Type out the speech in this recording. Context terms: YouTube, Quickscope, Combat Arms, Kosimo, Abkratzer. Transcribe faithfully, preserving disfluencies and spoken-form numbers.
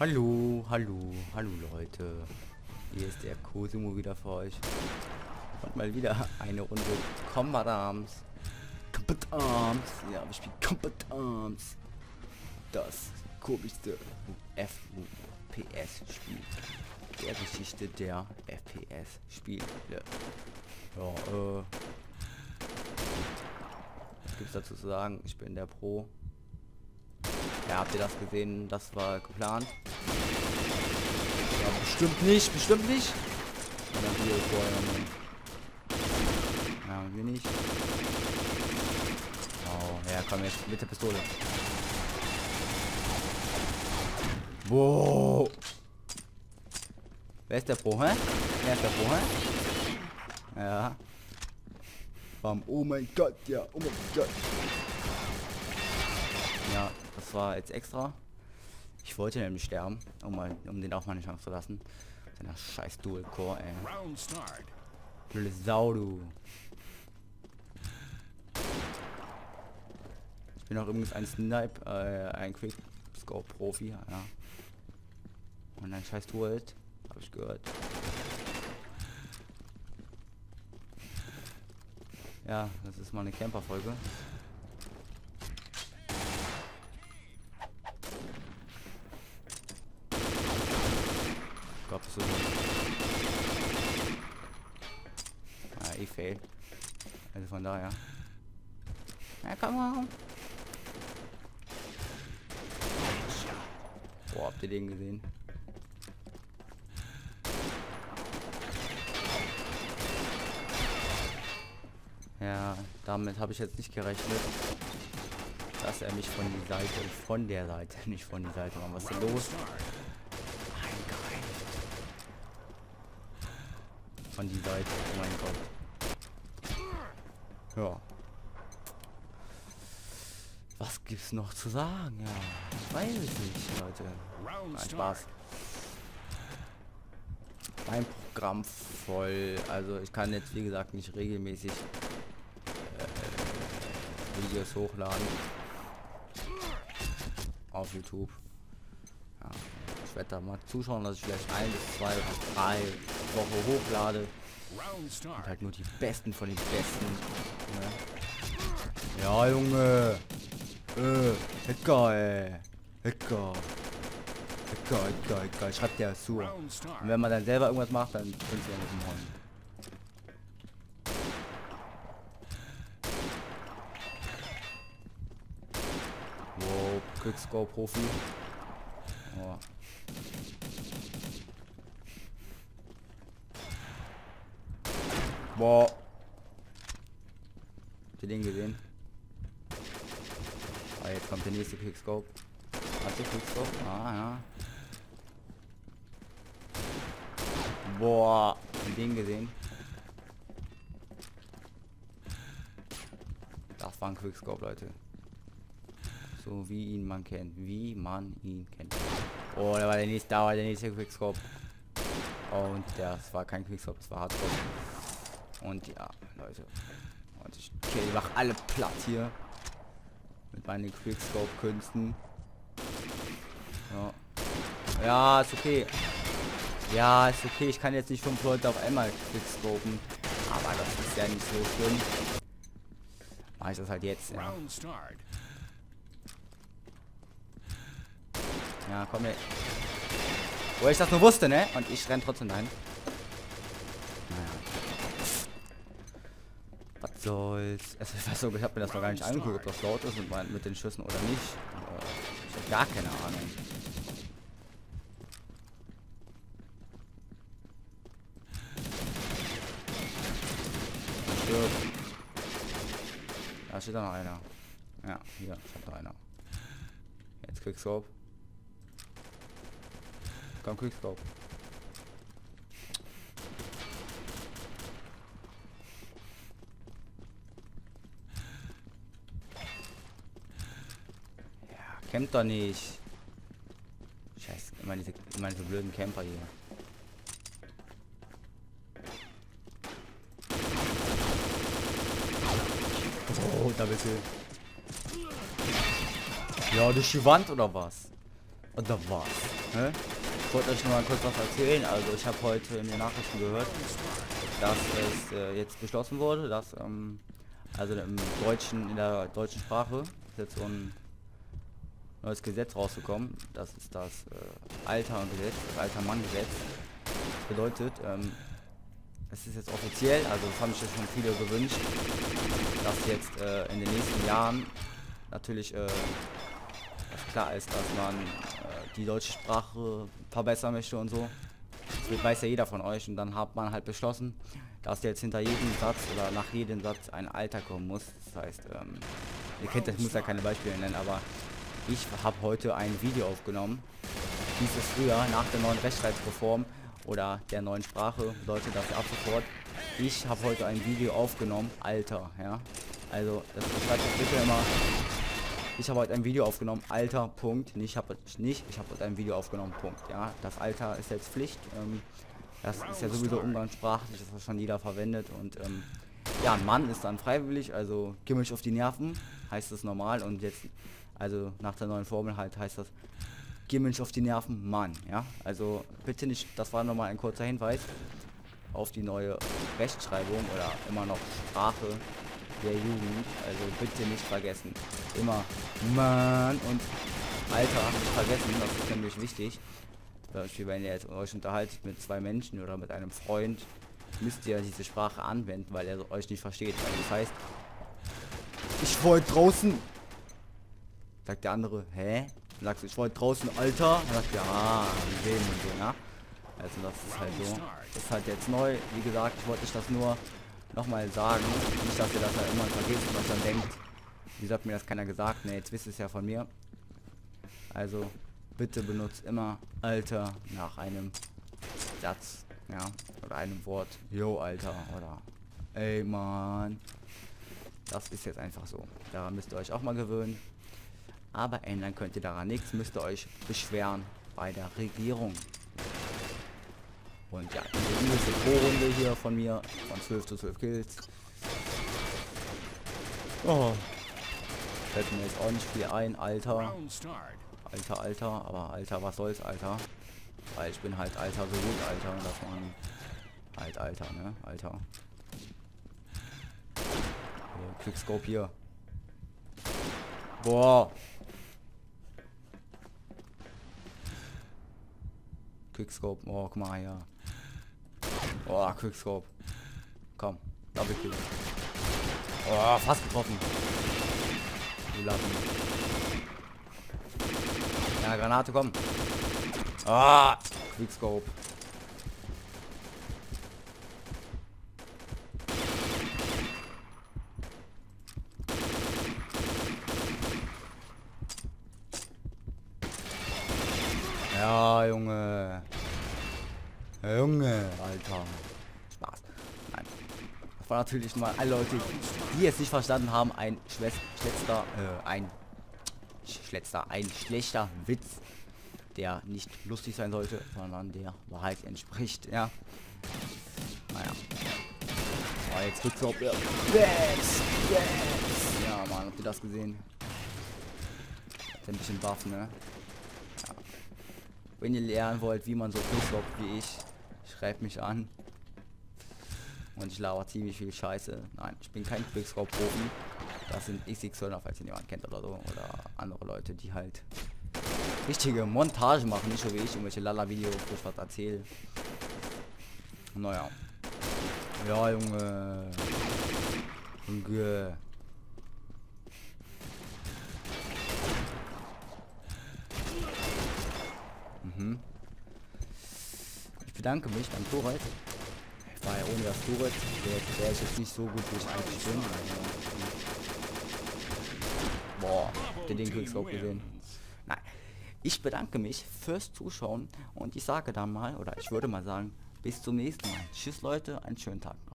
Hallo, hallo, hallo Leute. Hier ist der Kosimo wieder für euch. Und mal wieder eine Runde Combat Arms. Combat Arms. Ja, wir spielen Combat Arms. Das komischste F P S-Spiel der Geschichte der F P S-Spiele. Ja, äh... was gibt's dazu zu sagen? Ich bin der Pro. Ja, habt ihr das gesehen? Das war geplant. Ja, bestimmt nicht, bestimmt nicht. Und dann hier vorher. Ja, und wir nicht. Oh, ja, komm jetzt mit der Pistole. Wow. Wer ist der Pro, hä? Wer ist der Pro, hä? Ja. Bam. Oh mein Gott, ja, oh mein Gott. Ja. Das war jetzt extra. Ich wollte nämlich sterben, um, mal, um den auch mal eine Chance zu lassen. Seiner scheiß Dual Core, ey. Blöde Sau, du. Ich bin auch übrigens ein Snipe, äh, ein Quickscope-Profi, ja. Und ein scheiß Dual, habe ich gehört. Ja, das ist mal eine Camper-Folge. Ah, ich fail. Also von daher. Ja, komm mal. Boah, habt ihr den gesehen? Ja, damit habe ich jetzt nicht gerechnet, dass er mich von die Seite, von der Seite, nicht von die Seite, Mann, was ist denn los? Von die Seite, oh mein Gott. Ja. Was gibt's noch zu sagen? Ja, ich weiß es nicht, Leute. Nein, Spaß. Mein Programm voll. Also ich kann jetzt wie gesagt nicht regelmäßig äh, Videos hochladen auf YouTube. Ja. Ich werde da mal zuschauen, dass ich vielleicht ein bis zwei oder drei Wochen hochlade und halt nur die Besten von den Besten. Ne? Ja, Junge. Äh, Edgar, ey. Edgar. Edgar, Edgar, Edgar. Schreibt der zu. Und wenn man dann selber irgendwas macht, dann könnt ihr ja nicht machen. Wow, Quickscope-Profi. Oh. Boah. Habt ihr den gesehen? Ah, jetzt kommt der nächste Quickscope. Hast du Quickscope? Ah, ja. Boah. Habt ihr den gesehen? Das war ein Quickscope, Leute. So wie ihn man kennt. Wie man ihn kennt. Oh, da war der nächste, da war der nächste Quickscope. Oh, und das war kein Quickscope, das war Hardcore. Und ja, Leute. Und ich kill, mach alle platt hier. Mit meinen Quickscope-Künsten. Ja. Ja, ist okay. Ja, ist okay. Ich kann jetzt nicht fünf Leute auf einmal quickscopen. Aber das ist ja nicht so schlimm. Mach ich das halt jetzt. Ja, ja komm jetzt. Wo ich das nur wusste, ne? Und ich renn trotzdem rein. Was soll's? Also, ich weiß so, ich hab mir das noch gar nicht angeguckt, ob das laut ist und man mit den Schüssen oder nicht. Aber ich hab gar keine Ahnung. Da steht da noch einer. Ja, hier, ich hab da einer. Jetzt Quickscope. Komm, Quickscope. Campt doch nicht. Scheiße, immer diese, immer diese blöden Camper hier. Oh, da bitte. Ja, durch die Wand oder was? Oder was? Ne? Ich wollte euch noch mal kurz was erzählen. Also ich habe heute in den Nachrichten gehört, dass es äh, jetzt beschlossen wurde, dass ähm, also im Deutschen, in der deutschen Sprache ist jetzt so ein neues Gesetz rausgekommen. Das ist das äh, Alter und Gesetz, das Alter-Mann-Gesetz. Bedeutet, ähm, es ist jetzt offiziell, also das haben sich schon viele gewünscht, dass jetzt äh, in den nächsten Jahren natürlich äh, klar ist, dass man äh, die deutsche Sprache verbessern möchte und so. Das weiß ja jeder von euch, und dann hat man halt beschlossen, dass jetzt hinter jedem Satz oder nach jedem Satz ein Alter kommen muss. Das heißt, ähm, ihr kennt das, ich muss ja keine Beispiele nennen, aber ich habe heute ein Video aufgenommen. Dies ist früher, nach der neuen Rechtschreibreform oder der neuen Sprache, bedeutet das ab sofort. Ich habe heute ein Video aufgenommen, Alter, ja. Also, das schreibt das bitte immer. Ich habe heute ein Video aufgenommen, Alter, Punkt. Nicht, hab, nicht ich habe heute ein Video aufgenommen, Punkt. Ja, das Alter ist jetzt Pflicht. Ähm, das ist ja sowieso umgangssprachlich, das hat schon jeder verwendet. Und ähm, ja, ein Mann ist dann freiwillig, also geh mich auf die Nerven, heißt das normal. Und jetzt, also nach der neuen Formel halt, heißt das, geh mich auf die Nerven, Mann. Ja, also bitte nicht, das war nochmal ein kurzer Hinweis auf die neue Rechtschreibung oder immer noch Sprache der Jugend, also bitte nicht vergessen. Immer Mann und Alter nicht vergessen, das ist nämlich wichtig. Zum Beispiel, wenn ihr jetzt euch unterhaltet mit zwei Menschen oder mit einem Freund, müsst ihr diese Sprache anwenden, weil er euch nicht versteht. Also das heißt, ich wollte draußen, sagt der andere, hä? Dann sagst du, ich wollte draußen, Alter, dann sagt der, ah, wir sehen und so, ne? Also das ist halt so. Das ist halt jetzt neu, wie gesagt, ich wollte euch das nur nochmal sagen, nicht, dass ihr das ja halt immer vergeht, was dann denkt, wieso hat mir das keiner gesagt, ne, jetzt wisst ihr es ja von mir. Also, bitte benutzt immer Alter nach einem Satz, ja, oder einem Wort, yo Alter, oder ey Mann, das ist jetzt einfach so, daran müsst ihr euch auch mal gewöhnen, aber ändern könnt ihr daran nichts, müsst ihr euch beschweren bei der Regierung. Und ja, die nächste Pro-Runde hier von mir, von zwölf zu zwölf Kills. Oh. Fällt mir jetzt auch nicht viel ein, Alter. Alter, Alter, aber Alter, was soll's, Alter? Weil ich bin halt Alter, so gut, Alter, und das man halt Alter, ne? Alter. So, Quickscope hier. Boah. Quickscope, oh, guck mal, ja. Oh, Quickscope. Komm, Double Kill. Oh, fast getroffen. Du Lappen. Ja, Granate, komm. Ah, Quickscope. Ja, Junge. Ja, Junge, Alter. Spaß. Nein. Das war natürlich mal alle Leute, die es nicht verstanden haben, ein schlechter, äh, ein schlechter, ein schlechter Witz, der nicht lustig sein sollte, sondern der Wahrheit entspricht, ja. Naja. Oh, jetzt wird's auch. Yes, yes. Ja, Mann, habt ihr das gesehen? Ist ein bisschen baff, ne? Ja. Wenn ihr lernen wollt, wie man so Quickscope wie ich, schreibt mich an. Und ich laber ziemlich viel Scheiße. Nein, ich bin kein Quickscope-Profi. Das sind X X L, falls ihr jemand kennt oder so. Oder andere Leute, die halt richtige Montagen machen. Nicht so wie ich, irgendwelche Lala-Videos, wo ich was erzähle. Naja. Ja, Junge. Junge. Mhm. Ich bedanke mich beim Torwart. Weil ohne das Turret wäre ich jetzt nicht so gut, wie ich eigentlich bin. Also, boah, habt ihr den Quickscope gesehen? Nein. Ich bedanke mich fürs Zuschauen und ich sage dann mal, oder ich würde mal sagen, bis zum nächsten Mal. Tschüss Leute, einen schönen Tag noch.